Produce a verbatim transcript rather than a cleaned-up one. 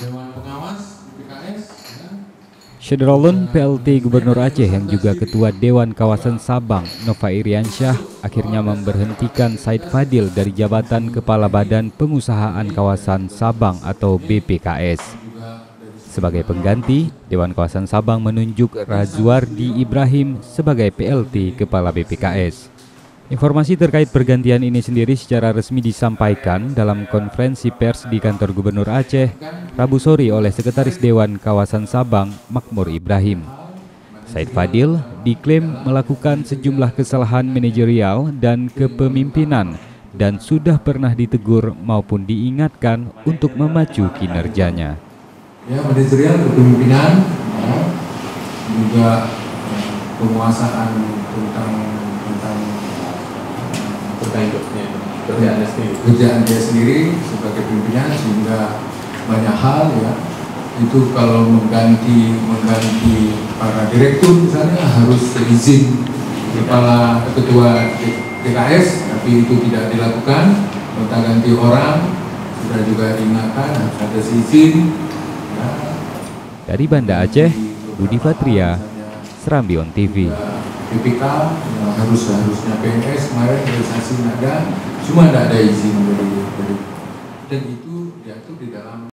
Dewan Pengawas B P K S ya. Sedrolun, P L T Gubernur Aceh yang juga Ketua Dewan Kawasan Sabang, Nova Iriansyah, akhirnya memberhentikan Sayid Fadhil dari jabatan Kepala Badan Pengusahaan Kawasan Sabang atau B P K S. Sebagai pengganti, Dewan Kawasan Sabang menunjuk Razuardi Ibrahim sebagai P L T Kepala B P K S. Informasi terkait pergantian ini sendiri secara resmi disampaikan dalam konferensi pers di kantor Gubernur Aceh Rabu sore oleh Sekretaris Dewan Kawasan Sabang, Makmur Ibrahim. Sayid Fadhil diklaim melakukan sejumlah kesalahan manajerial dan kepemimpinan dan sudah pernah ditegur maupun diingatkan untuk memacu kinerjanya. Ya, manajerial kepemimpinan, ya, juga penguasaan tentang hidupnya, kerjaan dia sendiri, kerjaan dia sendiri sebagai pimpinan, sehingga banyak hal ya itu kalau mengganti mengganti para direktur misalnya harus izin kepala ketua D K S, tapi itu tidak dilakukan. Minta ganti orang sudah juga diingatkan harus ada izin. Ya. Dari Banda Aceh, Budi Fatria, Serambi On T V. B P K ya, harus harusnya P N S kemarin realisasi ada, cuma tidak ada izin dari dari dan itu.